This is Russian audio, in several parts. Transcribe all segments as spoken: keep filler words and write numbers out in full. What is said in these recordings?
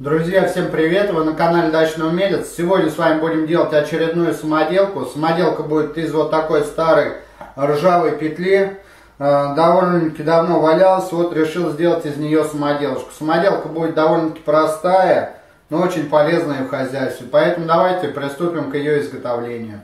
Друзья, всем привет! Вы на канале Дачный Умелец. Сегодня с вами будем делать очередную самоделку. Самоделка будет из вот такой старой ржавой петли. Довольно-таки давно валялась, вот решил сделать из нее самоделочку. Самоделка будет довольно-таки простая, но очень полезная в хозяйстве. Поэтому давайте приступим к ее изготовлению.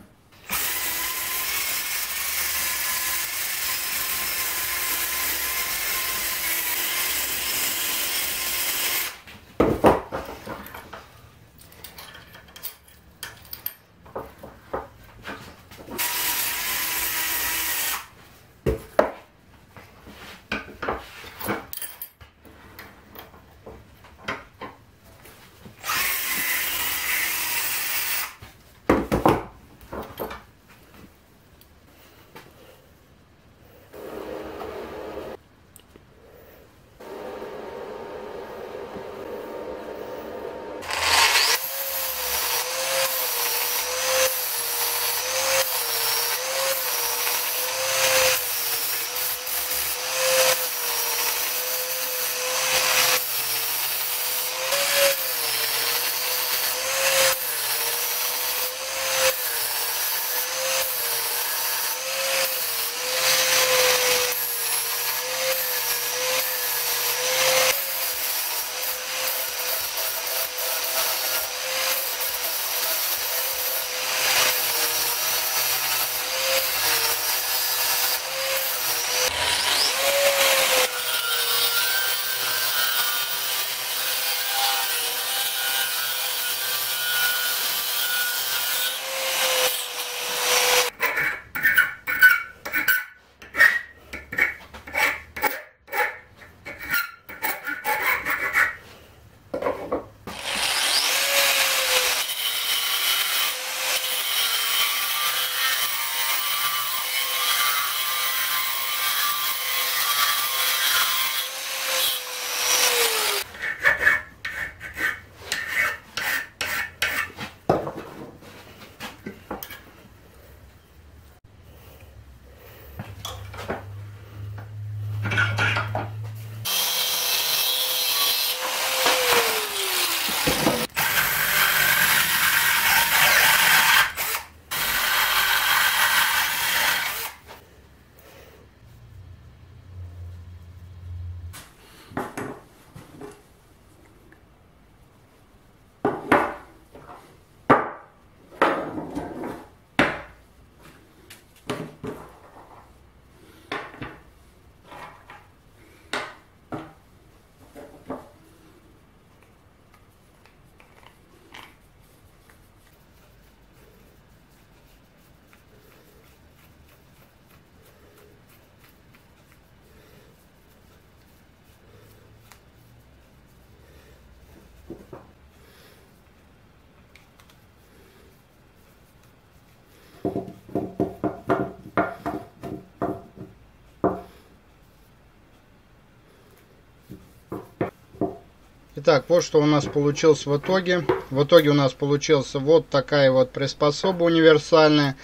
Итак, вот что у нас получилось в итоге. В итоге у нас получилась вот такая вот приспособа универсальная,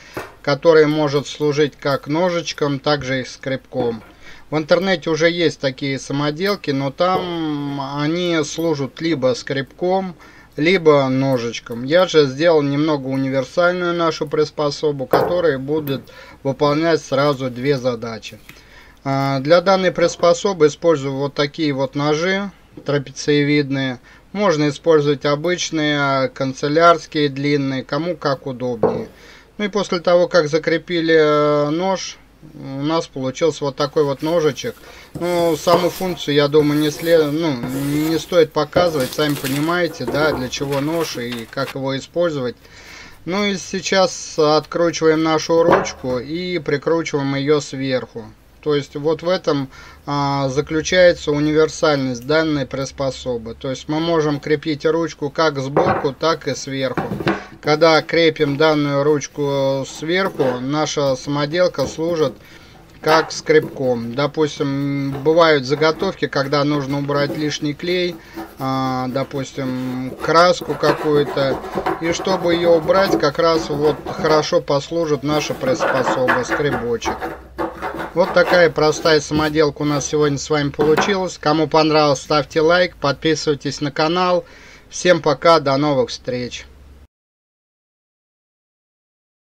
которая может служить как ножичком, также и скребком. В интернете уже есть такие самоделки, но там они служат либо скребком, либо ножичком. Я же сделал немного универсальную нашу приспособу, которая будет выполнять сразу две задачи. Для данной приспособы использую вот такие вот ножи трапециевидные. Можно использовать обычные, канцелярские, длинные, кому как удобнее. Ну и после того, как закрепили нож, у нас получился вот такой вот ножичек. Ну, саму функцию, я думаю, не, след... ну, не стоит показывать. Сами понимаете, да, для чего нож и как его использовать. Ну и сейчас откручиваем нашу ручку и прикручиваем ее сверху. То есть вот в этом а, заключается универсальность данной приспособы. То есть мы можем крепить ручку как сбоку, так и сверху. Когда крепим данную ручку сверху, наша самоделка служит как скребком. Допустим, бывают заготовки, когда нужно убрать лишний клей, а, допустим, краску какую-то. И чтобы ее убрать, как раз вот хорошо послужит наша приспособа, скребочек. Вот такая простая самоделка у нас сегодня с вами получилась. Кому понравилось, ставьте лайк, подписывайтесь на канал. Всем пока, до новых встреч!